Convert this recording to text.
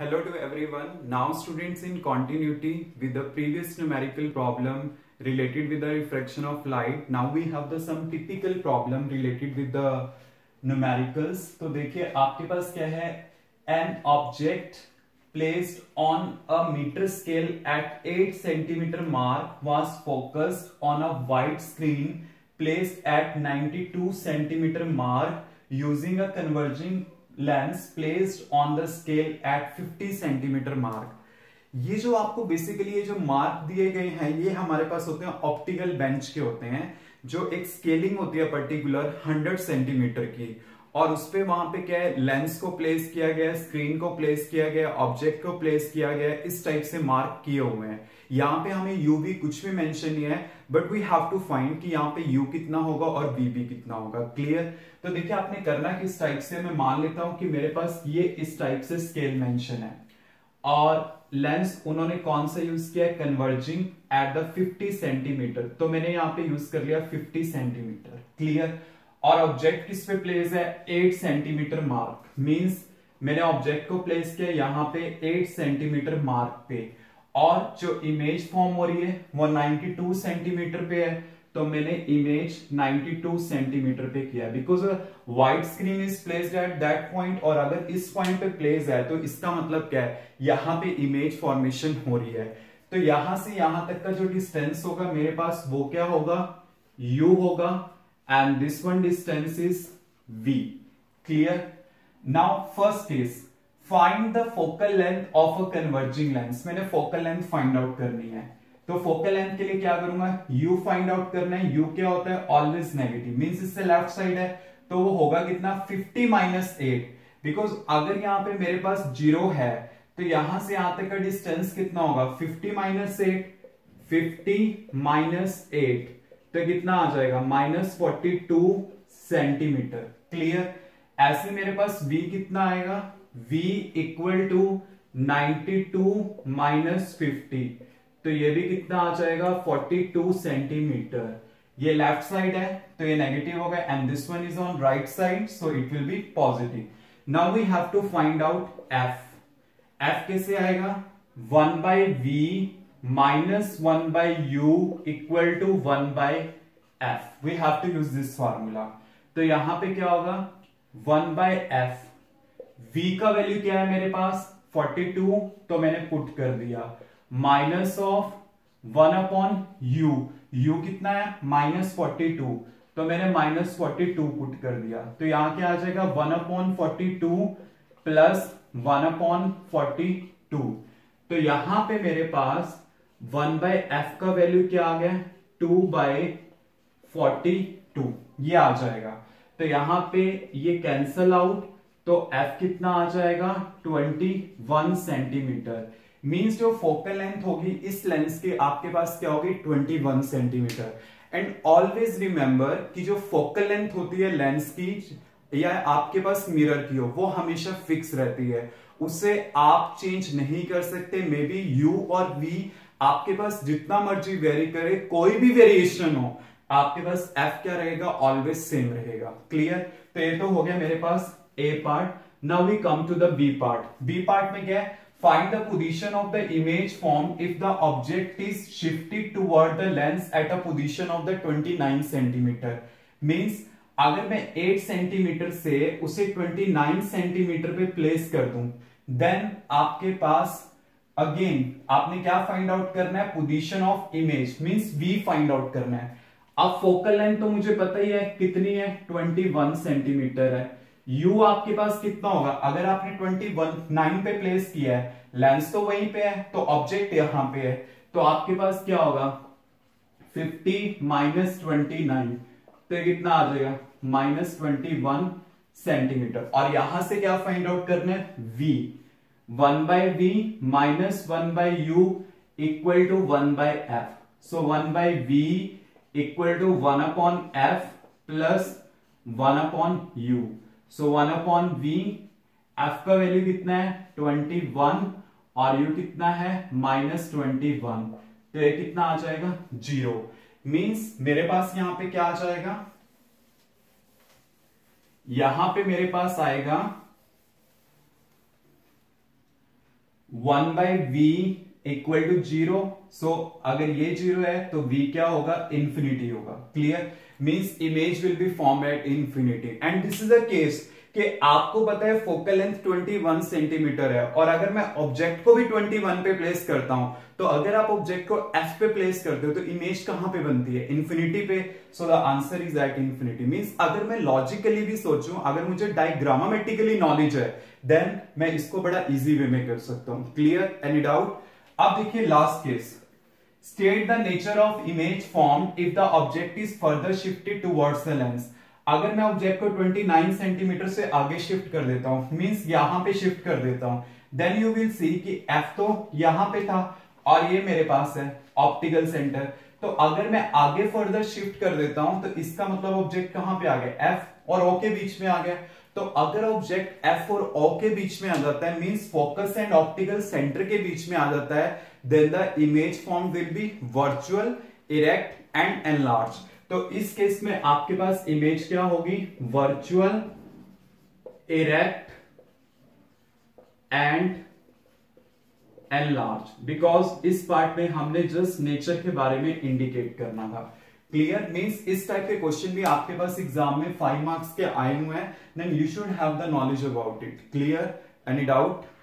Hello to everyone. Now students, in continuity with the previous numerical problem related with the refraction of light, now we have the some typical problem related with the numericals. तो देखिए आपके पास क्या है, an object placed on a meter scale at 8 centimeter mark was focused on a white screen placed at 92 centimeter mark using a converging lens placed on the scale at 50 centimeter mark. ये जो आपको basically ये जो mark दिए गए हैं ये हमारे पास होते हैं ऑप्टिकल बेंच के होते हैं, जो एक स्केलिंग होती है पर्टिकुलर 100 सेंटीमीटर की, और उस पे वहां पे क्या है लेंस को प्लेस किया गया, स्क्रीन को प्लेस किया गया, ऑब्जेक्ट को प्लेस किया गया, इस टाइप से मार्क किए हुए हैं. यहाँ पे हमें यू भी कुछ भी मेंशन नहीं है, but we have to find कि यहाँ पे यू कितना होगा और बी भी कितना होगा. क्लियर? तो देखिए आपने करना किस टाइप से, मैं मान लेता हूं कि मेरे पास ये इस टाइप से स्केल मेंशन है और लेंस उन्होंने कौन सा यूज किया है, कन्वर्जिंग एट द 50 सेंटीमीटर, तो मैंने यहाँ पे यूज कर लिया 50 सेंटीमीटर. क्लियर? और ऑब्जेक्ट किस पे प्लेस है, 8 सेंटीमीटर मार्क, मींस मैंने ऑब्जेक्ट को प्लेस किया यहाँ पे 8 सेंटीमीटर मार्क पे, और जो इमेज फॉर्म हो रही है वो 92 सेंटीमीटर पे है, तो मैंने इमेज 92 सेंटीमीटर पे किया because white screen is placed at that point, और अगर इस पॉइंट पे प्लेस है तो इसका मतलब क्या है, यहाँ पे इमेज फॉर्मेशन हो रही है. तो यहां से यहां तक का जो डिस्टेंस होगा मेरे पास वो क्या होगा, यू होगा, and this one distance is v. Clear? Now first is find the focal length of a converging lens. मैंने focal length find out करनी है, तो focal length के लिए क्या करूंगा, u find out करना है. u क्या होता है, always negative, means इससे left side है, तो वो होगा कितना 50 minus 8, because अगर यहाँ पे मेरे पास 0 है तो यहां से यहां तक का distance कितना होगा, 50 minus 8, तो कितना आ जाएगा -42 सेंटीमीटर. क्लियर? ऐसे मेरे पास v कितना आएगा, v इक्वल टू 92 minus 50, तो ये भी कितना आ जाएगा 42 सेंटीमीटर. ये लेफ्ट साइड है तो ये नेगेटिव होगा, and this one is on right side, so it will be positive. Now we have to find out f. f कैसे आएगा, 1/v -1/u equal to 1/f. We have to use this formula. तो यहां पे क्या होगा 1/f. v का value क्या है मेरे पास 42, तो मैंने पुट कर दिया माइनस ऑफ 1/u. u कितना है -42, तो मैंने -42 पुट कर दिया, तो यहाँ क्या आ जाएगा 1/42 प्लस 1/42. तो यहां पे मेरे पास 1/f का वैल्यू क्या आ गया, 2/42 ये आ जाएगा. तो यहां पे ये कैंसल आउट, तो f कितना आ जाएगा 21 सेंटीमीटर. मींस जो फोकल लेंथ होगी इस लेंस की आपके पास क्या होगी, 21 सेंटीमीटर. एंड ऑलवेज रिमेंबर कि जो फोकल लेंथ होती है लेंस की या आपके पास मिरर की हो वो हमेशा फिक्स रहती है, उसे आप चेंज नहीं कर सकते. मे बी यू और वी आपके पास जितना मर्जी वेरी करे, कोई भी वेरिएशन हो आपके पास f क्या रहेगा, ऑलवेज सेम रहेगा. क्लियर? तो ये तो हो गया मेरे पास a part. Now we come to the b part. b part में क्या है, find the position of the image form if the object is shifted toward the lens at a position of the 29 centimetre. Means अगर मैं 8 centimetre से उसे 29 centimetre पे place कर दूं, देन आपके पास अगेन आपने क्या फाइंड आउट करना है, position of image, means we find out करना है. अब फोकल लेंथ तो मुझे पता ही है कितनी है, 21 सेंटीमीटर है. यू आपके पास कितना होगा, अगर आपने 29 पे प्लेस किया है, लेंस तो वहीं पे है तो ऑब्जेक्ट यहां पे है, तो आपके पास क्या होगा 50 minus 29, तो ये कितना आ जाएगा -21 सेंटीमीटर. और यहां से क्या फाइंड आउट करना है, v. 1/v -1/u equal to 1/f. So 1/v equal to 1/f plus 1/u. So 1/v, f का वैल्यू कितना है 21 और u कितना है -21, तो ये कितना आ जाएगा 0. मीन्स मेरे पास यहां पे क्या आ जाएगा, यहां पे मेरे पास आएगा 1 by v equal to zero. So अगर ये जीरो है तो v क्या होगा, इंफिनिटी होगा. Clear, means image will be form at infinity. And this is a case कि आपको पता है फोकल लेंथ 21 सेंटीमीटर है, और अगर मैं ऑब्जेक्ट को भी 21 पे प्लेस करता हूं, तो अगर आप ऑब्जेक्ट को f पे प्लेस करते हो तो इमेज कहां पे बनती है, इंफिनिटी पे. So the answer is at infinity. Means अगर मैं लॉजिकली भी सोचूं, अगर मुझे डायग्रामेटिकली नॉलेज है, देन मैं इसको बड़ा इजी वे में कर सकता हूं. Clear, any doubt? अब देखिए last case, state the nature of image formed if the object is further shifted towards the lens. अगर मैं ऑब्जेक्ट को 29 सेंटीमीटर से आगे शिफ्ट कर देता हूं, मींस यहां पे शिफ्ट कर देता हूं, देन यू विल सी कि F तो यहां पे था और ये मेरे पास है ऑप्टिकल सेंटर. तो अगर मैं आगे फर्दर शिफ्ट कर देता हूं तो इसका मतलब ऑब्जेक्ट कहां पे आ गया, F और O के बीच में आ गया. तो अगर ऑब्जेक्ट F और O के बीच में आ जाता है, means focus and optical centre के बीच में आ जाता है, then the image form will be virtual, erect and enlarge. तो इस केस में आपके पास इमेज क्या होगी, virtual, erect and enlarge, because इस पार्ट में हमने जस्ट नेचर के बारे में इंडिकेट करना था. क्लियर, मींस इस टाइप के क्वेश्चन भी आपके पास एग्जाम में 5 मार्क्स के आए हुए हैं, then you should have the knowledge about it. Clear, any doubt?